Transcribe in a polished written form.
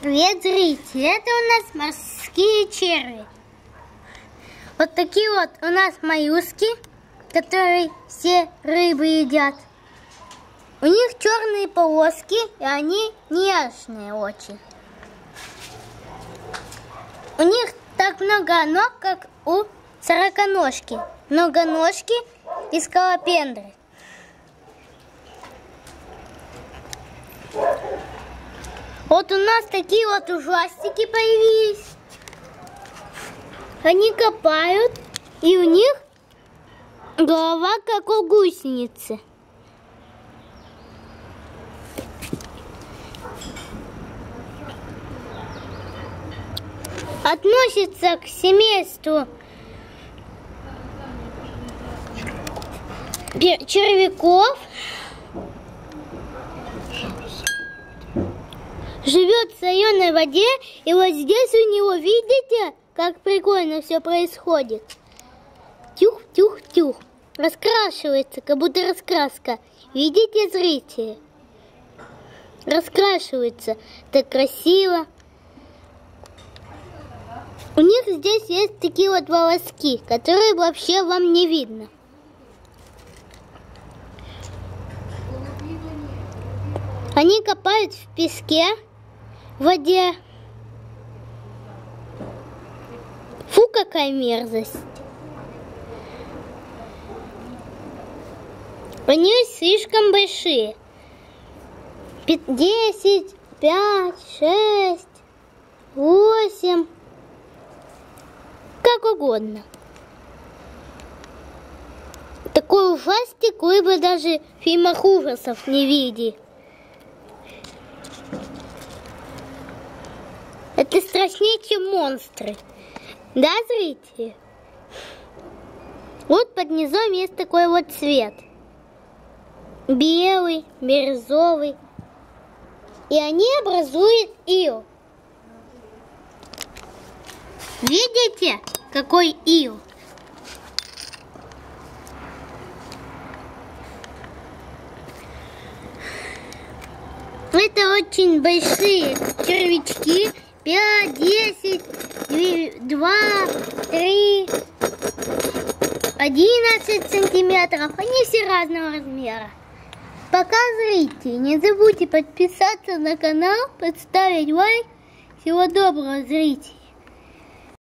Привет, зрители! Это у нас морские черви. Вот такие вот у нас моллюски, которые все рыбы едят. У них черные полоски, и они нежные очень. У них так много ног, как у сороконожки. Многоножки и скалопендры. Вот у нас такие вот ужастики появились. Они копают, и у них голова как у гусеницы. Относится к семейству червяков. Живет в соленой воде, и вот здесь у него, видите, как прикольно все происходит. Тюх-тюх-тюх. Раскрашивается, как будто раскраска. Видите, зрители? Раскрашивается. Так красиво. У них здесь есть такие вот волоски, которые вообще вам не видно. Они копают в песке, в воде. Фу, какая мерзость. Они слишком большие. 10, 5, 6, 8. Как угодно. Такой ужастик вы бы даже в фильмах ужасов не видели. Это страшнее, чем монстры. Да, зрители? Вот под низом есть такой вот цвет. Белый, бирюзовый. И они образуют ил. Видите, какой ил? Это очень большие червячки. 5, 10, 2, 3, 11 сантиметров. Они все разного размера. Пока, зрители, не забудьте подписаться на канал, поставить лайк. Всего доброго, зрители.